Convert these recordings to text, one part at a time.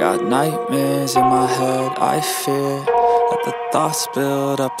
got nightmares in my head, I fear that the thoughts build up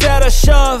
that I shove.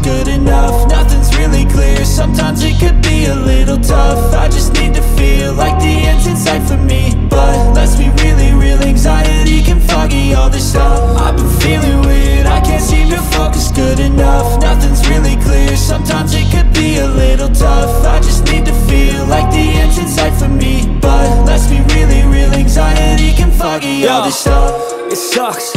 good enough, nothing's really clear, sometimes it could be a little tough. I just need to feel like the end's in sight for me, but let's be really real, anxiety can foggy all this stuff. I've been feeling weird, I can't seem to focus good enough, nothing's really clear, sometimes it could be a little tough. I just need to feel like the end's in sight for me, but let's be really real, anxiety can foggy all this stuff. It sucks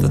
the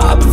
I've been